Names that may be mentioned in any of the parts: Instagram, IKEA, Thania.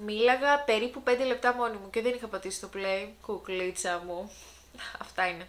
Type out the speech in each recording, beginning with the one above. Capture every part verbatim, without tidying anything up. Μίλαγα περίπου πέντε λεπτά μόνη μου και δεν είχα πατήσει το play. Κουκλίτσα μου. Αυτά είναι.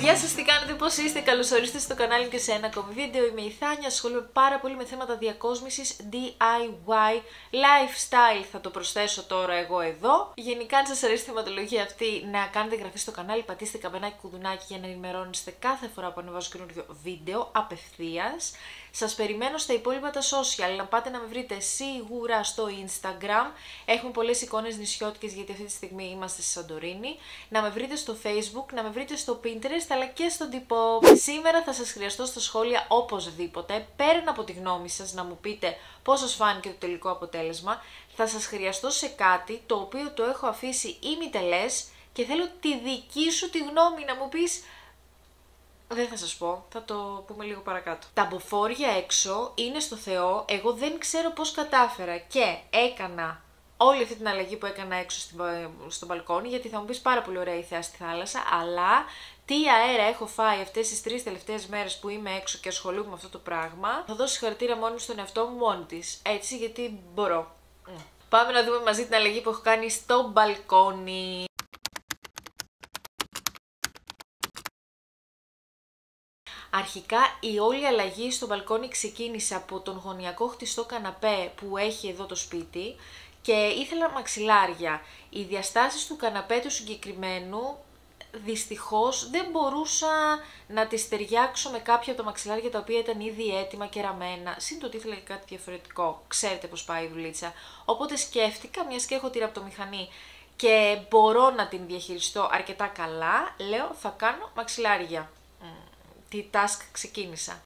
Γεια σας, τι κάνετε, πώς είστε, καλώς ορίσατε στο κανάλι και σε ένα ακόμη βίντεο. Είμαι η Θάνια, ασχολούμαι πάρα πολύ με θέματα διακόσμησης, ντι άι γουάι, lifestyle θα το προσθέσω τώρα εγώ εδώ. Γενικά, αν σας αρέσει η θεματολογία αυτή, να κάνετε εγγραφή στο κανάλι, πατήστε καμπανάκι κουδουνάκι για να ενημερώνεστε κάθε φορά που ανεβάζω καινούριο βίντεο απευθείας. Σας περιμένω στα υπόλοιπα τα social, να πάτε να με βρείτε σίγουρα στο Instagram. Έχουμε πολλές εικόνες νησιώτικες γιατί αυτή τη στιγμή είμαστε στη Σαντορίνη. Να με βρείτε στο Facebook, να με βρείτε στο Pinterest αλλά και στον τυπό. Σήμερα θα σας χρειαστώ στα σχόλια οπωσδήποτε, πέραν από τη γνώμη σας να μου πείτε πώς σας φάνηκε το τελικό αποτέλεσμα, θα σας χρειαστώ σε κάτι το οποίο το έχω αφήσει ημιτελές και θέλω τη δική σου τη γνώμη να μου πεις. Δεν θα σας πω, θα το πούμε λίγο παρακάτω. Τα μποφόρια έξω είναι στο Θεό, εγώ δεν ξέρω πώς κατάφερα και έκανα όλη αυτή την αλλαγή που έκανα έξω στο μπαλκόνι, γιατί θα μου πεις πάρα πολύ ωραία η θέα στη θάλασσα, αλλά τι αέρα έχω φάει αυτές τις τρεις τελευταίες μέρες που είμαι έξω και ασχολούμαι με αυτό το πράγμα. Θα δώσω συγχαρητήρια μόνο στον εαυτό μου μόνη της, έτσι, γιατί μπορώ. Mm. Πάμε να δούμε μαζί την αλλαγή που έχω κάνει στο μπαλκόνι. Αρχικά η όλη αλλαγή στο μπαλκόνι ξεκίνησε από τον γωνιακό χτιστό καναπέ που έχει εδώ το σπίτι και ήθελα μαξιλάρια. Οι διαστάσεις του καναπέ του συγκεκριμένου δυστυχώς δεν μπορούσα να τις ταιριάξω με κάποια από τα μαξιλάρια τα οποία ήταν ήδη έτοιμα και ραμμένα. Συν το ότι ήθελα και κάτι διαφορετικό. Ξέρετε πώς πάει η δουλίτσα. Οπότε σκέφτηκα, μιας και έχω τη ραπτομηχανή και μπορώ να την διαχειριστώ αρκετά καλά, λέω θα κάνω μαξιλάρια. Τι task ξεκίνησα.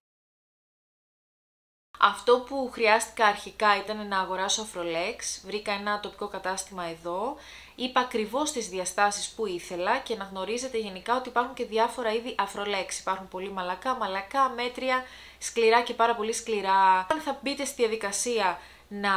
Αυτό που χρειάστηκα αρχικά ήταν να αγοράσω αφρολέξ, βρήκα ένα τοπικό κατάστημα εδώ, είπα ακριβώς τις διαστάσεις που ήθελα και να γνωρίζετε γενικά ότι υπάρχουν και διάφορα είδη αφρολέξ. Υπάρχουν πολύ μαλακά, μαλακά, μέτρια, σκληρά και πάρα πολύ σκληρά. Αν θα μπείτε στη διαδικασία να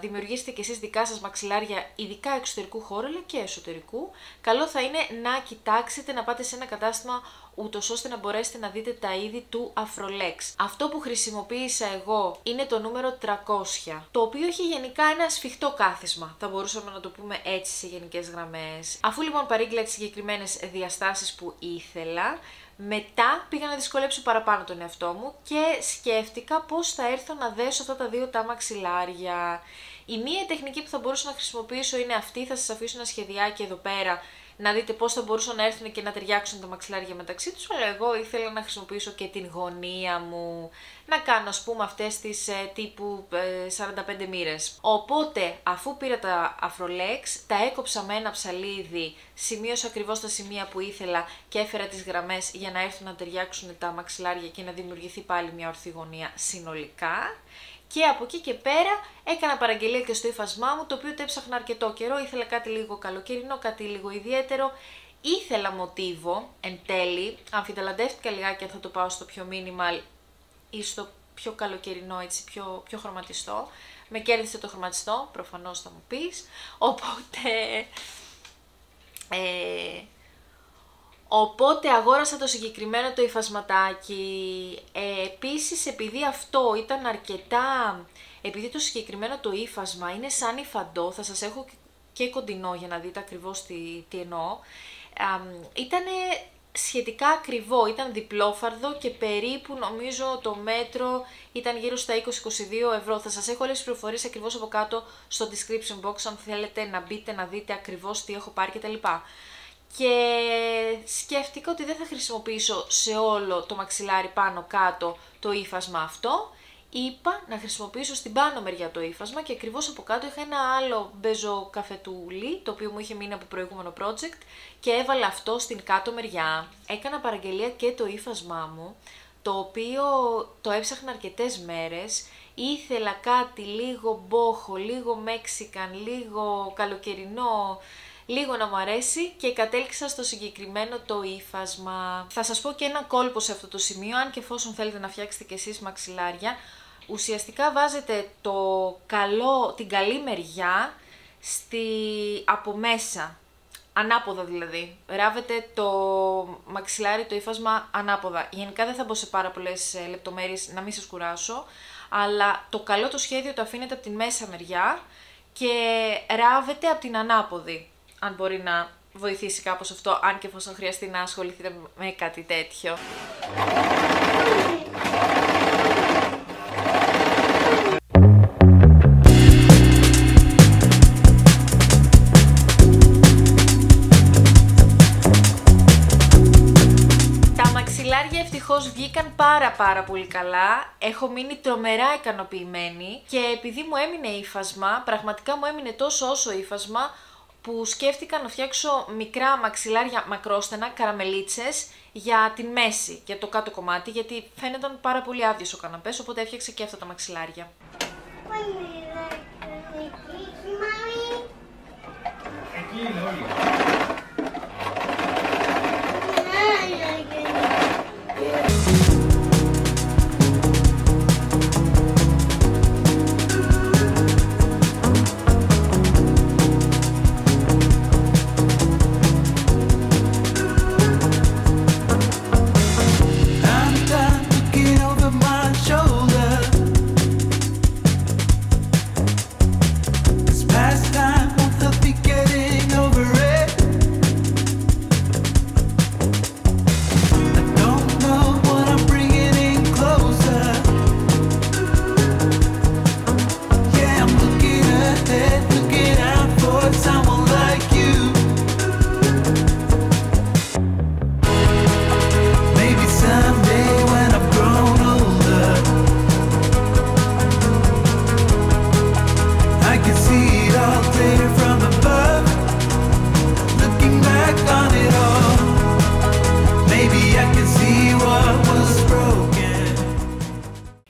δημιουργήσετε και εσείς δικά σας μαξιλάρια, ειδικά εξωτερικού χώρου αλλά και εσωτερικού, καλό θα είναι να κοιτάξετε να πάτε σε ένα κατάστημα ούτως ώστε να μπορέσετε να δείτε τα είδη του Αφρολέξ. Αυτό που χρησιμοποίησα εγώ είναι το νούμερο τριακόσια, το οποίο έχει γενικά ένα σφιχτό κάθισμα, θα μπορούσαμε να το πούμε έτσι σε γενικές γραμμές. Αφού λοιπόν παρήγγειλα τις συγκεκριμένες διαστάσεις που ήθελα, μετά πήγα να δυσκολέψω παραπάνω τον εαυτό μου και σκέφτηκα πώς θα έρθω να δέσω αυτά τα δύο τα μαξιλάρια. Η μία τεχνική που θα μπορούσα να χρησιμοποιήσω είναι αυτή, θα σας αφήσω ένα σχεδιάκι εδώ πέρα να δείτε πώς θα μπορούσαν να έρθουν και να ταιριάξουν τα μαξιλάρια μεταξύ τους, αλλά εγώ ήθελα να χρησιμοποιήσω και την γωνία μου, να κάνω ας πούμε αυτές τις ε, τύπου ε, σαράντα πέντε μοίρες. Οπότε αφού πήρα τα αφρολέξ, τα έκοψα με ένα ψαλίδι, σημείωσα ακριβώς τα σημεία που ήθελα και έφερα τις γραμμές για να έρθουν να ταιριάξουν τα μαξιλάρια και να δημιουργηθεί πάλι μια ορθή γωνία συνολικά. Και από εκεί και πέρα έκανα παραγγελία και στο ύφασμά μου, το οποίο το έψαχνα αρκετό καιρό, ήθελα κάτι λίγο καλοκαιρινό, κάτι λίγο ιδιαίτερο. Ήθελα μοτίβο εν τέλει, αμφιταλαντεύτηκα λιγάκι αν θα το πάω στο πιο minimal ή στο πιο καλοκαιρινό, έτσι, πιο, πιο χρωματιστό. Με κέρδισε το χρωματιστό, προφανώς θα μου πεις, οπότε... Ε... Οπότε αγόρασα το συγκεκριμένο το υφασματάκι, ε, επίσης επειδή αυτό ήταν αρκετά, επειδή το συγκεκριμένο το ύφασμα είναι σαν υφαντό, θα σας έχω και κοντινό για να δείτε ακριβώς τι, τι εννοώ, ε, ήταν σχετικά ακριβό, ήταν διπλόφαρδο και περίπου νομίζω το μέτρο ήταν γύρω στα είκοσι με είκοσι δύο ευρώ. Θα σας έχω όλες τις πληροφορίες ακριβώς από κάτω στο description box αν θέλετε να μπείτε να δείτε ακριβώς τι έχω πάρει κτλ. Και σκέφτηκα ότι δεν θα χρησιμοποιήσω σε όλο το μαξιλάρι πάνω κάτω το ύφασμα αυτό. Είπα να χρησιμοποιήσω στην πάνω μεριά το ύφασμα και ακριβώς από κάτω είχα ένα άλλο μπέζο καφετούλι, το οποίο μου είχε μείνει από προηγούμενο project και έβαλα αυτό στην κάτω μεριά. Έκανα παραγγελία και το ύφασμά μου, το οποίο το έψαχνα αρκετές μέρες. Ήθελα κάτι λίγο μπόχο, λίγο Μέξικαν, λίγο καλοκαιρινό, λίγο να μου αρέσει και κατέληξα στο συγκεκριμένο το ύφασμα. Θα σας πω και ένα κόλπο σε αυτό το σημείο, αν και εφόσον θέλετε να φτιάξετε κι εσείς μαξιλάρια. Ουσιαστικά βάζετε το καλό, την καλή μεριά στη, από μέσα, ανάποδα δηλαδή. Ράβετε το μαξιλάρι, το ύφασμα ανάποδα. Γενικά δεν θα μπω σε πάρα πολλές λεπτομέρειες να μην σας κουράσω, αλλά το καλό το σχέδιο το αφήνετε από την μέσα μεριά και ράβετε από την ανάποδη, αν μπορεί να βοηθήσει κάπως αυτό, αν και εφόσον χρειαστεί να ασχοληθείτε με κάτι τέτοιο. Ευτυχώς βγήκαν πάρα πάρα πολύ καλά, έχω μείνει τρομερά ικανοποιημένη και επειδή μου έμεινε ύφασμα, πραγματικά μου έμεινε τόσο όσο ύφασμα που σκέφτηκα να φτιάξω μικρά μαξιλάρια μακρόστενα, καραμελίτσες για τη μέση, για το κάτω κομμάτι, γιατί φαίνονταν πάρα πολύ άδειος ο καναπές, οπότε έφτιαξα και αυτά τα μαξιλάρια.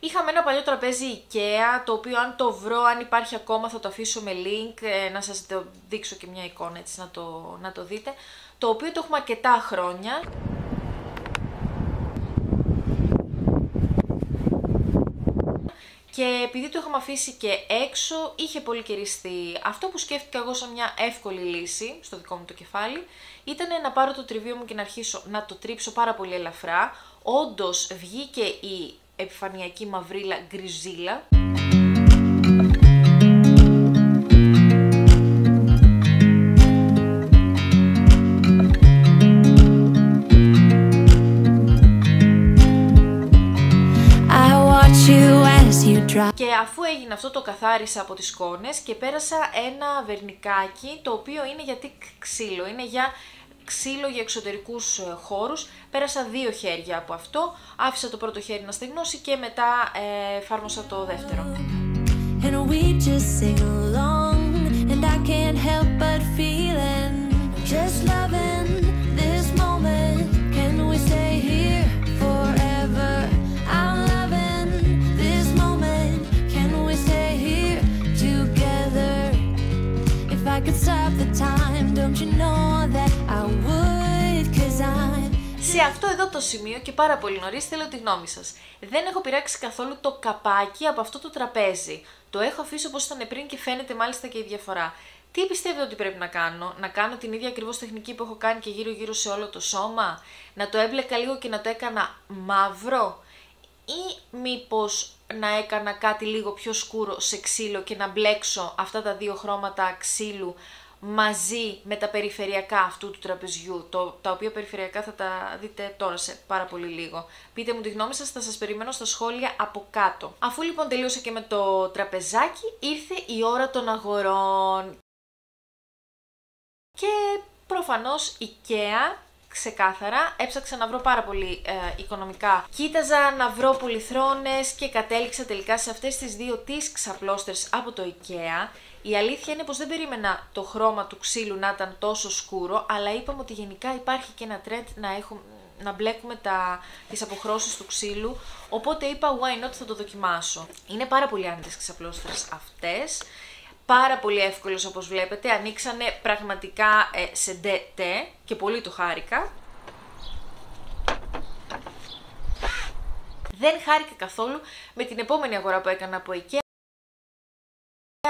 Είχαμε ένα παλιό τραπέζι IKEA, το οποίο αν το βρω, αν υπάρχει ακόμα, θα το αφήσω με link, να σας το δείξω και μια εικόνα έτσι να το, να το δείτε, το οποίο το έχουμε αρκετά χρόνια. Και επειδή το είχαμε αφήσει και έξω, είχε πολυκαιριστεί. Αυτό που σκέφτηκα εγώ σαν μια εύκολη λύση, στο δικό μου το κεφάλι, ήταν να πάρω το τριβείο μου και να αρχίσω να το τρίψω πάρα πολύ ελαφρά. Όντως βγήκε η επιφανειακή μαυρίλα γκριζίλα. Και αφού έγινε αυτό, το καθάρισα από τις σκόνες και πέρασα ένα βερνικάκι, το οποίο είναι γιατί ξύλο, είναι για ξύλο για εξωτερικούς χώρους. Πέρασα δύο χέρια από αυτό, άφησα το πρώτο χέρι να στεγνώσει και μετά ε, εφάρμοσα το δεύτερο. Σε αυτό εδώ το σημείο και πάρα πολύ νωρίς θέλω τη γνώμη σας. Δεν έχω πειράξει καθόλου το καπάκι από αυτό το τραπέζι. Το έχω αφήσει όπως ήταν πριν και φαίνεται μάλιστα και η διαφορά. Τι πιστεύετε ότι πρέπει να κάνω? Να κάνω την ίδια ακριβώς τεχνική που έχω κάνει και γύρω γύρω σε όλο το σώμα? Να το έμπλεκα λίγο και να το έκανα μαύρο? Ή μήπως να έκανα κάτι λίγο πιο σκούρο σε ξύλο και να μπλέξω αυτά τα δύο χρώματα ξύλου μαζί με τα περιφερειακά αυτού του τραπεζιού, το, τα οποία περιφερειακά θα τα δείτε τώρα σε πάρα πολύ λίγο. Πείτε μου τη γνώμη σας, θα σας περιμένω στα σχόλια από κάτω. Αφού λοιπόν τελείωσα και με το τραπεζάκι, ήρθε η ώρα των αγορών. Και προφανώς IKEA, ξεκάθαρα, έψαξα να βρω πάρα πολύ ε, οικονομικά. Κοίταζα να βρω πολυθρόνες και κατέληξα τελικά σε αυτές τις δύο τις ξαπλώστερς από το IKEA. Η αλήθεια είναι πως δεν περίμενα το χρώμα του ξύλου να ήταν τόσο σκούρο, αλλά είπαμε ότι γενικά υπάρχει και ένα trend να, έχουμε, να μπλέκουμε τα, τις αποχρώσεις του ξύλου, οπότε είπα why not, θα το δοκιμάσω. Είναι πάρα πολύ άνετες ξαπλώστερες αυτές. πάρα πολύ εύκολος όπως βλέπετε, ανοίξανε πραγματικά ε, σε ντε τε και πολύ το χάρηκα. Δεν χάρηκα καθόλου με την επόμενη αγορά που έκανα από IKEA.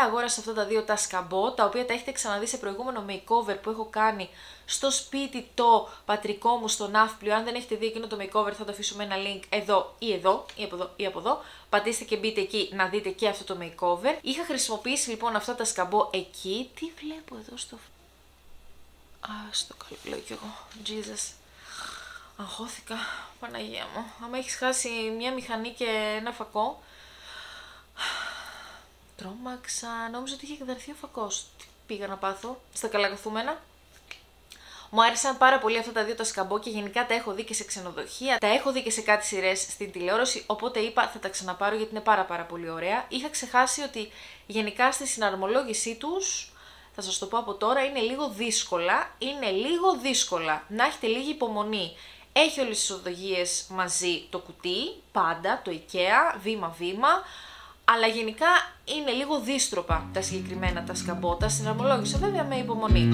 Αγόρασα αυτά τα δύο τα σκαμπό, τα οποία τα έχετε ξαναδεί σε προηγούμενο makeover που έχω κάνει στο σπίτι το πατρικό μου στο Ναύπλιο. Αν δεν έχετε δει εκείνο το makeover θα το αφήσουμε ένα link εδώ ή εδώ ή από εδώ ή από εδώ. Πατήστε και μπείτε εκεί να δείτε και αυτό το makeover. Είχα χρησιμοποιήσει λοιπόν αυτά τα σκαμπό εκεί. Τι βλέπω εδώ στο... Α, στο καλό λέω κι εγώ. Jesus. Αγχώθηκα. Παναγία μου. Άμα έχεις χάσει μια μηχανή και ένα φακό... Τρόμαξα, νόμιζα ότι είχε εκδαρθεί ο φακός. Τι πήγα να πάθω στα καλά καθούμενα. Μου άρεσαν πάρα πολύ αυτά τα δύο τα σκαμπό και γενικά τα έχω δει και σε ξενοδοχεία, τα έχω δει και σε κάτι σειρές στην τηλεόραση, οπότε είπα θα τα ξαναπάρω γιατί είναι πάρα πάρα πολύ ωραία. Είχα ξεχάσει ότι γενικά στη συναρμολόγησή τους, θα σας το πω από τώρα, είναι λίγο δύσκολα, είναι λίγο δύσκολα. Να έχετε λίγη υπομονή. Έχει όλες τις οδηγίες μαζί το κουτί, πάντα, το IKEA, βήμα-βήμα. Αλλά γενικά είναι λίγο δύστροπα τα συγκεκριμένα τα σκαμπότα, συναρμολόγησα βέβαια με υπομονή.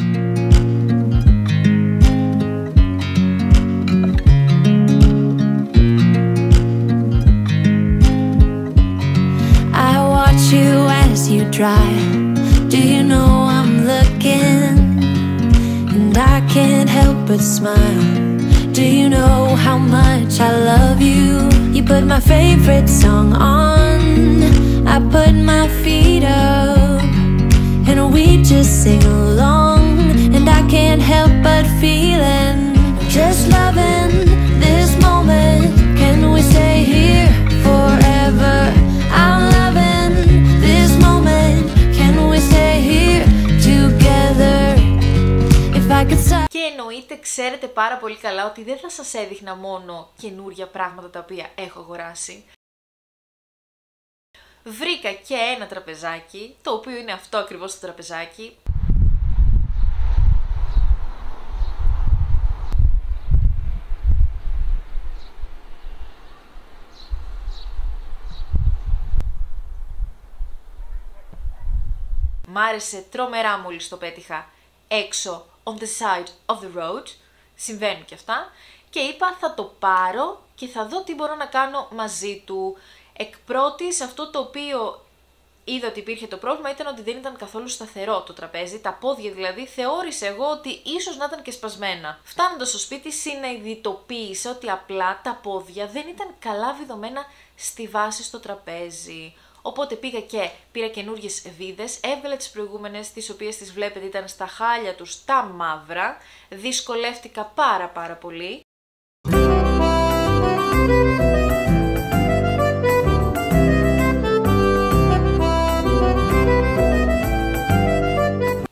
I watch you as you try. Do you know I'm looking? And I can't help but smile. Do you know how much I love you? You put my favorite song on. I put my feet up and we just sing along, and I can't help but feeling, just loving this moment. Can we stay here forever? I'm loving this moment. Can we stay here together? If I could stop. Και εννοείται, ξέρετε πάρα πολύ καλά ότι δεν θα σας έδειχνα μόνο καινούργια πράγματα τα οποία έχω αγοράσει. Βρήκα και ένα τραπεζάκι, το οποίο είναι αυτό ακριβώς το τραπεζάκι. Μ' άρεσε τρομερά μόλις το πέτυχα έξω, on the side of the road. Συμβαίνουν και αυτά. Και είπα θα το πάρω και θα δω τι μπορώ να κάνω μαζί του. Εκ πρώτης, αυτό το οποίο είδα ότι υπήρχε το πρόβλημα ήταν ότι δεν ήταν καθόλου σταθερό το τραπέζι. Τα πόδια δηλαδή θεώρησα εγώ ότι ίσως να ήταν και σπασμένα. Φτάνοντας στο σπίτι συνειδητοποίησα ότι απλά τα πόδια δεν ήταν καλά βιδωμένα στη βάση στο τραπέζι. Οπότε πήγα και πήρα καινούργιες βίδες, έβγαλα τις προηγούμενες, τις οποίες τις βλέπετε ήταν στα χάλια τους τα μαύρα. Δυσκολεύτηκα πάρα πάρα πολύ.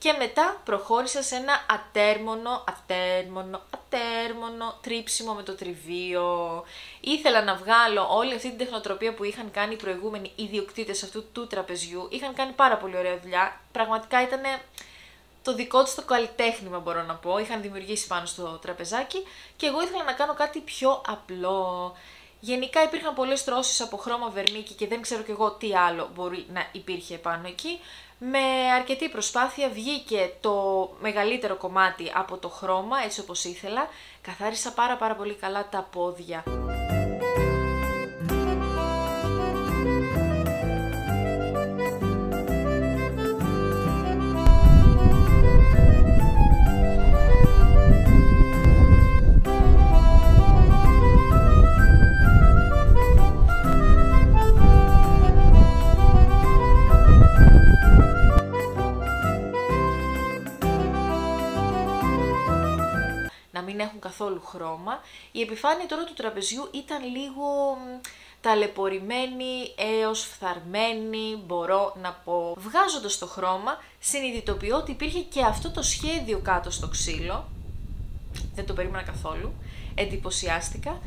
Και μετά προχώρησα σε ένα ατέρμονο, ατέρμονο, ατέρμονο τρίψιμο με το τριβίο. Ήθελα να βγάλω όλη αυτή την τεχνοτροπία που είχαν κάνει οι προηγούμενοι ιδιοκτήτες αυτού του τραπεζιού. Είχαν κάνει πάρα πολύ ωραία δουλειά. Πραγματικά ήταν το δικό τους το καλλιτέχνημα, μπορώ να πω. Είχαν δημιουργήσει πάνω στο τραπεζάκι και εγώ ήθελα να κάνω κάτι πιο απλό. Γενικά υπήρχαν πολλές τρώσεις από χρώμα βερμίκι και δεν ξέρω κι εγώ τι άλλο μπορεί να υπήρχε πάνω εκεί. Με αρκετή προσπάθεια βγήκε το μεγαλύτερο κομμάτι από το χρώμα, έτσι όπως ήθελα. Καθάρισα πάρα πάρα πολύ καλά τα πόδια. Μην έχουν καθόλου χρώμα. Η επιφάνεια τώρα του τραπεζιού ήταν λίγο ταλαιπωρημένη έως φθαρμένη, μπορώ να πω. Βγάζοντας το χρώμα, συνειδητοποιώ ότι υπήρχε και αυτό το σχέδιο κάτω στο ξύλο. Δεν το περίμενα καθόλου. Εντυπωσιάστηκα.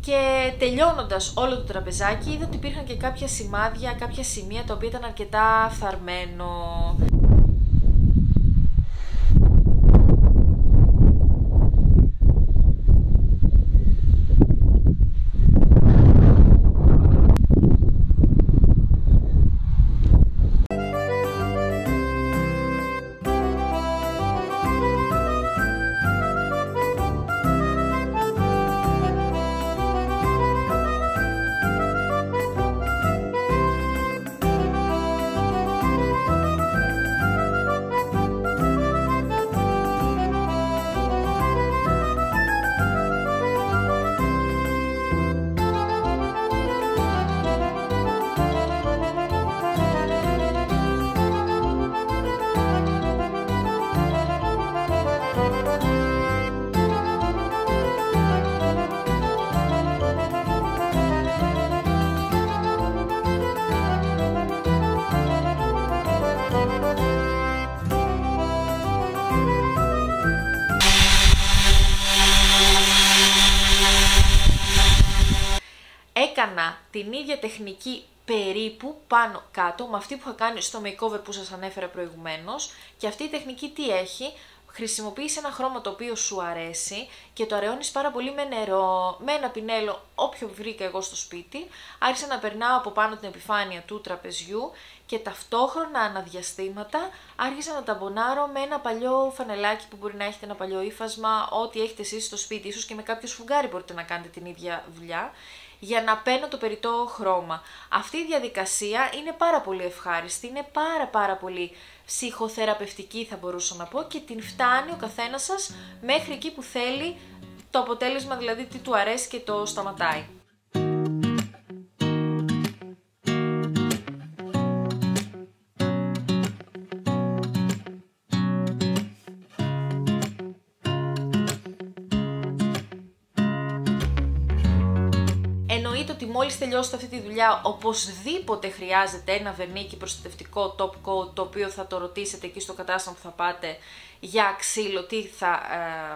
Και τελειώνοντας όλο το τραπεζάκι, είδα ότι υπήρχαν και κάποια σημάδια, κάποια σημεία τα οποία ήταν αρκετά φθαρμένο. έκανα την ίδια τεχνική περίπου πάνω κάτω με αυτή που είχα κάνει στο makeover που σας ανέφερα προηγουμένως, και αυτή η τεχνική τι έχει? Χρησιμοποιείς ένα χρώμα το οποίο σου αρέσει και το αραιώνεις πάρα πολύ με νερό, με ένα πινέλο, όποιο βρήκα εγώ στο σπίτι. Άρχισα να περνάω από πάνω την επιφάνεια του τραπεζιού και ταυτόχρονα αναδιαστήματα άρχισα να ταμπονάρω με ένα παλιό φανελάκι που μπορεί να έχετε, ένα παλιό ύφασμα, ό,τι έχετε εσείς στο σπίτι, ίσως και με κάποιο σφουγγάρι μπορείτε να κάνετε την ίδια δουλειά, για να παίρνω το περιττό χρώμα. Αυτή η διαδικασία είναι πάρα πολύ ευχάριστη, είναι πάρα πάρα πολύ ψυχοθεραπευτική θα μπορούσα να πω, και την φτάνει ο καθένας σας μέχρι εκεί που θέλει, το αποτέλεσμα δηλαδή τι του αρέσει και το σταματάει. Εννοείται ότι μόλις τελειώσετε αυτή τη δουλειά, οπωσδήποτε χρειάζεται ένα βερνίκι προστατευτικό top coat, το οποίο θα το ρωτήσετε εκεί στο κατάστημα που θα πάτε για ξύλο τι θα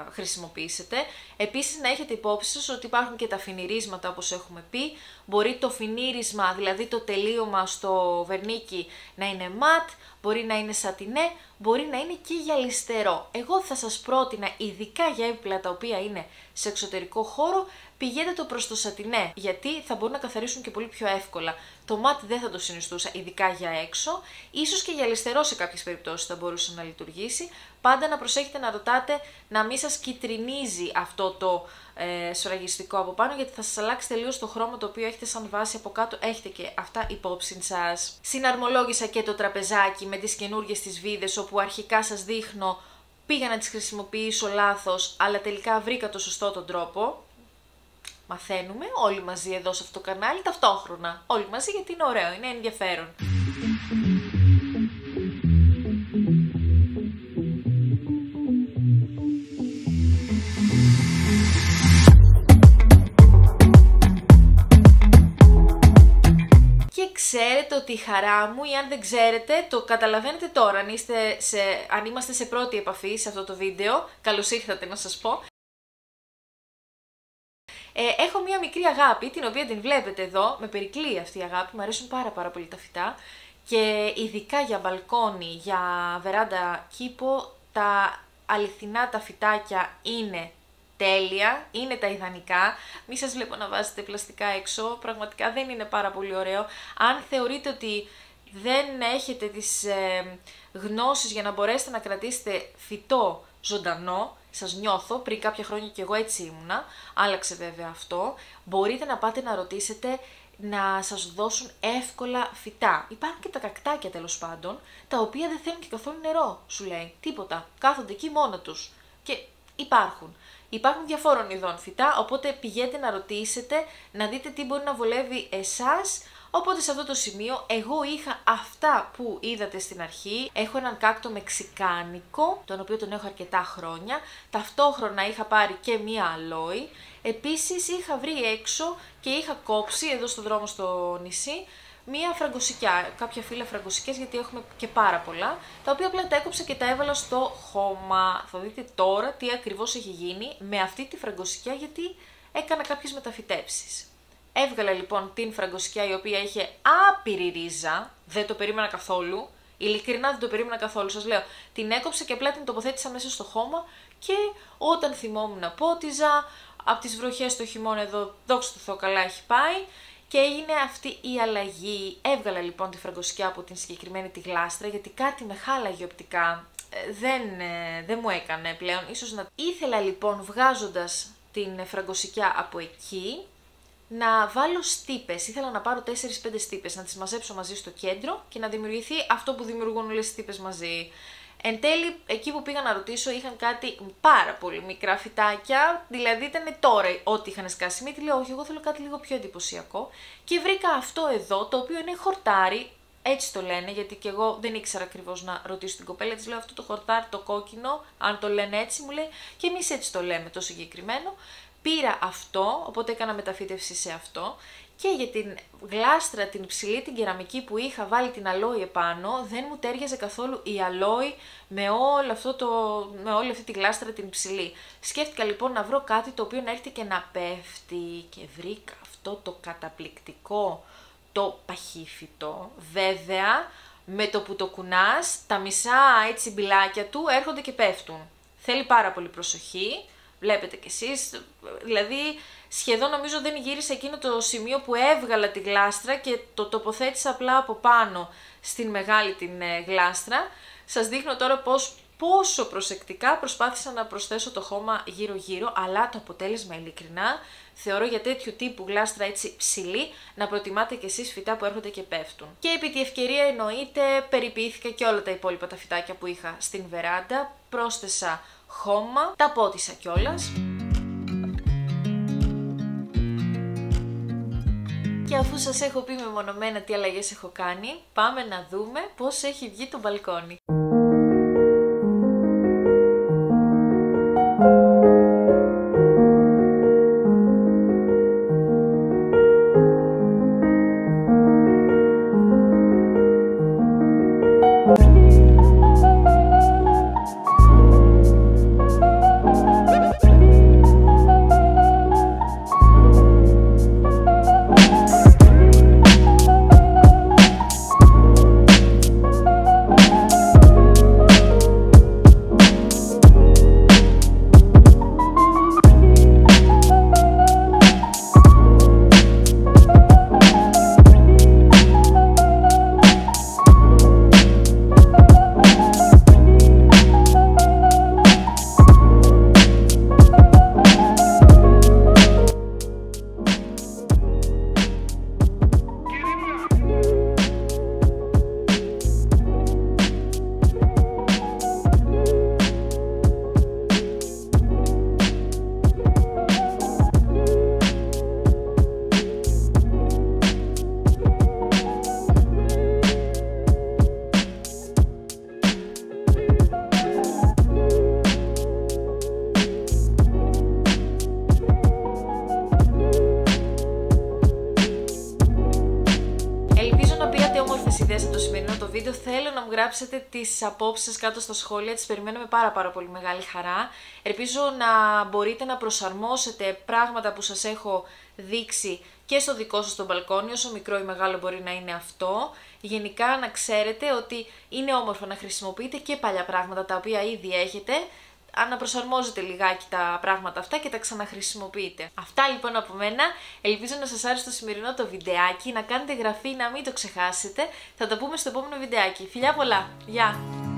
ε, χρησιμοποιήσετε. Επίσης να έχετε υπόψη σας ότι υπάρχουν και τα φινιρίσματα, όπως έχουμε πει. Μπορεί το φινίρισμα, δηλαδή το τελείωμα στο βερνίκι, να είναι ματ, μπορεί να είναι σατινέ, μπορεί να είναι και γυαλιστερό. Εγώ θα σας πρότεινα, ειδικά για έπιπλα τα οποία είναι σε εξωτερικό χώρο, πηγαίνετε το προς το σατινέ, γιατί θα μπορούν να καθαρίσουν και πολύ πιο εύκολα. Το ματ δεν θα το συνιστούσα, ειδικά για έξω. Ίσως και γυαλιστερό σε κάποιες περιπτώσεις θα μπορούσε να λειτουργήσει. Πάντα να προσέχετε να ρωτάτε να μην σας κυτρινίζει αυτό το ε, σφραγιστικό από πάνω, γιατί θα σας αλλάξει τελείως το χρώμα το οποίο έχετε σαν βάση από κάτω. Έχετε και αυτά υπόψη σας. Συναρμολόγησα και το τραπεζάκι με τις καινούργιες τις βίδες, όπου αρχικά σας δείχνω πήγα να τις χρησιμοποιήσω λάθος, αλλά τελικά βρήκα το σωστό τον τρόπο. Μαθαίνουμε όλοι μαζί εδώ σε αυτό το κανάλι, ταυτόχρονα. Όλοι μαζί, γιατί είναι ωραίο, είναι ενδιαφέρον. Ξέρετε ότι η χαρά μου, ή αν δεν ξέρετε, το καταλαβαίνετε τώρα, αν, είστε σε, αν είμαστε σε πρώτη επαφή σε αυτό το βίντεο, καλώς ήρθατε να σας πω. Ε, έχω μία μικρή αγάπη, την οποία την βλέπετε εδώ, με περικλεί αυτή η αγάπη, μου αρέσουν πάρα πάρα πολύ τα φυτά, και ειδικά για μπαλκόνι, για βεράντα, κήπο, τα αληθινά τα φυτάκια είναι τέλεια, είναι τα ιδανικά. Μη σας βλέπω να βάζετε πλαστικά έξω, πραγματικά δεν είναι πάρα πολύ ωραίο. Αν θεωρείτε ότι δεν έχετε τις ε, γνώσεις για να μπορέσετε να κρατήσετε φυτό ζωντανό, σας νιώθω, πριν κάποια χρόνια και εγώ έτσι ήμουνα, άλλαξε βέβαια αυτό, μπορείτε να πάτε να ρωτήσετε να σας δώσουν εύκολα φυτά. Υπάρχουν και τα κακτάκια τέλος πάντων, τα οποία δεν θέλουν και καθόλου νερό, σου λέει, τίποτα, κάθονται εκεί μόνα τους και υπάρχουν. Υπάρχουν διαφόρων ειδών φυτά, οπότε πηγαίνετε να ρωτήσετε, να δείτε τι μπορεί να βολεύει εσάς. Οπότε σε αυτό το σημείο εγώ είχα αυτά που είδατε στην αρχή. Έχω έναν κάκτο μεξικάνικο, τον οποίο τον έχω αρκετά χρόνια. Ταυτόχρονα είχα πάρει και μία αλόη. Επίσης είχα βρει έξω και είχα κόψει εδώ στον δρόμο στο νησί μία φραγκοσικιά, κάποια φύλλα φραγκοσικές, γιατί έχουμε και πάρα πολλά, τα οποία απλά τα έκοψα και τα έβαλα στο χώμα. Θα δείτε τώρα τι ακριβώς έχει γίνει με αυτή τη φραγκοσικιά, γιατί έκανα κάποιες μεταφυτέψεις. Έβγαλα λοιπόν την φραγκοσικιά, η οποία είχε άπειρη ρίζα, δεν το περίμενα καθόλου, ειλικρινά δεν το περίμενα καθόλου, σας λέω. Την έκοψα και απλά την τοποθέτησα μέσα στο χώμα και όταν θυμόμουν να πότιζα, από τις βροχές το χειμώνα εδώ, δόξα τω Θεώ, καλά έχει πάει. Και έγινε αυτή η αλλαγή. Έβγαλα λοιπόν τη φραγκοσικιά από την συγκεκριμένη τη γλάστρα, γιατί κάτι με χάλαγε οπτικά. Ε, δεν, ε, δεν μου έκανε πλέον, ίσως να... Ήθελα λοιπόν, βγάζοντας την φραγκοσικιά από εκεί, να βάλω στύπες. Ήθελα να πάρω τέσσερις πέντε στύπες, να τις μαζέψω μαζί στο κέντρο και να δημιουργηθεί αυτό που δημιουργούν όλες οι στύπες μαζί. Εν τέλει, εκεί που πήγα να ρωτήσω, είχαν κάτι πάρα πολύ μικρά φυτάκια, δηλαδή ήταν τώρα ό,τι είχαν σκάσει μύτη. Λέω, όχι, εγώ θέλω κάτι λίγο πιο εντυπωσιακό. Και βρήκα αυτό εδώ, το οποίο είναι χορτάρι, έτσι το λένε, γιατί και εγώ δεν ήξερα ακριβώς να ρωτήσω την κοπέλα. Της λέω, αυτό το χορτάρι το κόκκινο, αν το λένε έτσι, μου λέει, και εμείς έτσι το λέμε το συγκεκριμένο. Πήρα αυτό, οπότε έκανα μεταφύτευση σε αυτό. Και για την γλάστρα, την ψηλή, την κεραμική που είχα βάλει την αλόη επάνω, δεν μου τέριαζε καθόλου η αλόη με, όλο αυτό το, με όλη αυτή τη γλάστρα την ψηλή. Σκέφτηκα λοιπόν να βρω κάτι το οποίο να έρχεται και να πέφτει, και βρήκα αυτό. αυτό το καταπληκτικό, το παχύφυτο. Βέβαια, με το που το κουνάς, τα μισά έτσι μπιλάκια του έρχονται και πέφτουν. Θέλει πάρα πολύ προσοχή, βλέπετε κι εσείς, δηλαδή σχεδόν νομίζω δεν γύρισα εκείνο το σημείο που έβγαλα τη γλάστρα και το τοποθέτησα απλά από πάνω στην μεγάλη την γλάστρα. Σας δείχνω τώρα πώς, πόσο προσεκτικά προσπάθησα να προσθέσω το χώμα γύρω-γύρω, αλλά το αποτέλεσμα ειλικρινά θεωρώ για τέτοιου τύπου γλάστρα έτσι ψηλή να προτιμάτε κι εσείς φυτά που έρχονται και πέφτουν. Και επί τη ευκαιρία εννοείται περιποιήθηκα και όλα τα υπόλοιπα τα φυτάκια που είχα στην βεράντα, πρόσθεσα χώμα, τα πότισα κιόλας. Και αφού σας έχω πει μεμονωμένα τι αλλαγές έχω κάνει, πάμε να δούμε πώς έχει βγει το μπαλκόνι. Θέλω να μου γράψετε τις απόψεις σας κάτω στα σχόλια, τις περιμένω με πάρα πάρα πολύ μεγάλη χαρά. Ελπίζω να μπορείτε να προσαρμόσετε πράγματα που σας έχω δείξει και στο δικό σας το μπαλκόνι, όσο μικρό ή μεγάλο μπορεί να είναι αυτό. Γενικά να ξέρετε ότι είναι όμορφο να χρησιμοποιείτε και παλιά πράγματα τα οποία ήδη έχετε, αναπροσαρμόζετε λιγάκι τα πράγματα αυτά και τα ξαναχρησιμοποιείτε. Αυτά λοιπόν από μένα, ελπίζω να σας άρεσε το σημερινό το βιντεάκι, να κάνετε εγγραφή, να μην το ξεχάσετε, θα τα πούμε στο επόμενο βιντεάκι. Φιλιά πολλά, γεια!